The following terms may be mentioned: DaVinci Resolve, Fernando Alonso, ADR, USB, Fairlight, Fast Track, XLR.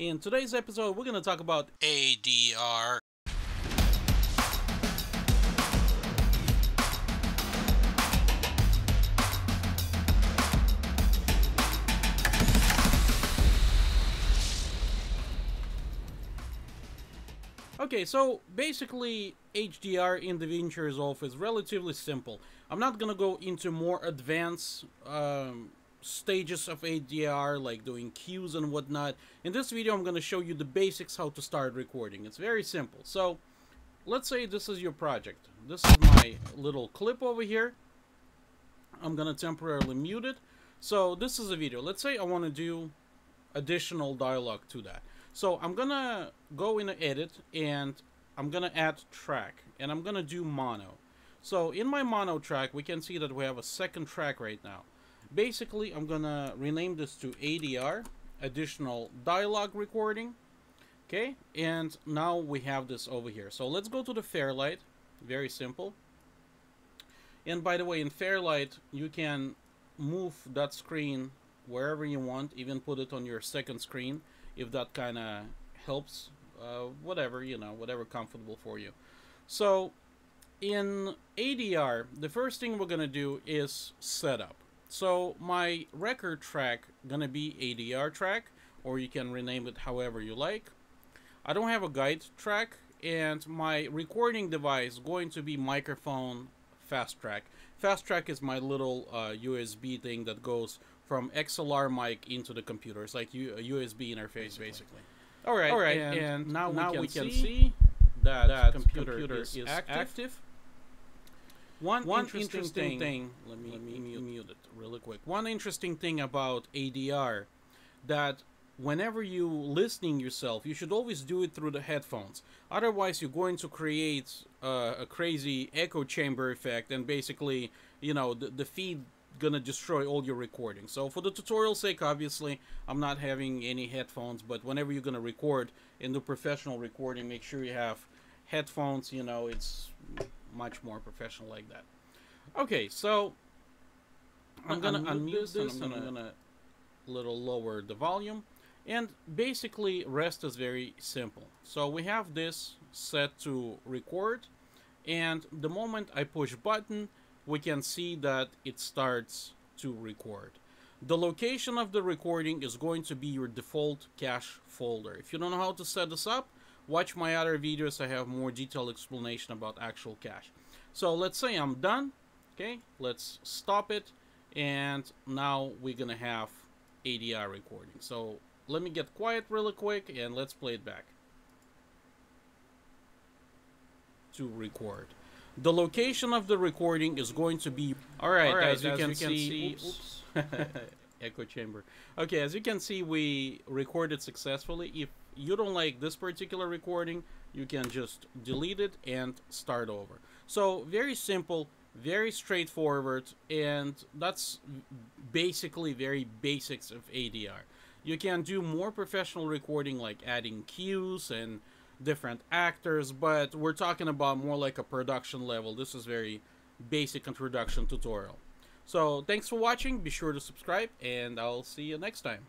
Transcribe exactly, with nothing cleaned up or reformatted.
In today's episode, we're going to talk about A D R. Okay, so basically H D R in DaVinci Resolve is relatively simple. I'm not gonna go into more advanced um, stages of A D R, like doing cues and whatnot. In this video, I'm gonna show you the basics, how to start recording. It's very simple. So let's say this is your project. This is my little clip over here. I'm gonna temporarily mute it. So this is a video. Let's say I wanna do additional dialogue to that. So I'm gonna go in the edit and I'm gonna add track and I'm gonna do mono. So in my mono track, we can see that we have a second track right now. Basically, I'm gonna rename this to A D R, additional dialogue recording. Okay, and now we have this over here. So let's go to the Fairlight, very simple. And by the way, in Fairlight, you can move that screen wherever you want, even put it on your second screen, if that kind of helps, uh, whatever, you know, whatever comfortable for you. So in A D R, the first thing we're going to do is setup. So my record track going to be A D R track, or you can rename it however you like. I don't have a guide track, and my recording device going to be microphone Fast Track. Fast Track is my little uh, U S B thing that goes from X L R mic into the computer. It's like a U S B interface, basically. basically. All right, all right. And, and now, now we can, we can see, see that, that computer, computer is, is active. active. One, One interesting, interesting thing, thing let, me, let me mute, mute it really quick. One interesting thing about A D R, that whenever you listening yourself, you should always do it through the headphones. Otherwise, you're going to create uh, a crazy echo chamber effect, and basically, you know, the, the feed gonna destroy all your recording. So for the tutorial's sake, obviously I'm not having any headphones, but whenever you're gonna record and do professional recording, make sure you have headphones. You know, it's much more professional like that. Okay, so I'm gonna unmute this and I'm gonna a little lower the volume, and basically rest is very simple. So we have this set to record, and the moment I push button, we can see that it starts to record. The location of the recording is going to be your default cache folder. If you don't know how to set this up, watch my other videos. I have more detailed explanation about actual cache. So let's say I'm done. Okay, let's stop it. And now we're gonna have A D R recording. So let me get quiet really quick and let's play it back. To record. The location of the recording is going to be... All right, all right as, as you can, you can see... see oops. Echo chamber. Okay, as you can see, we recorded successfully. If you don't like this particular recording, you can just delete it and start over. So very simple, very straightforward, and that's basically very basics of A D R. You can do more professional recording, like adding cues and different actors, but we're talking about more like a production level. This is very basic introduction tutorial. So thanks for watching. Be sure to subscribe, and I'll see you next time.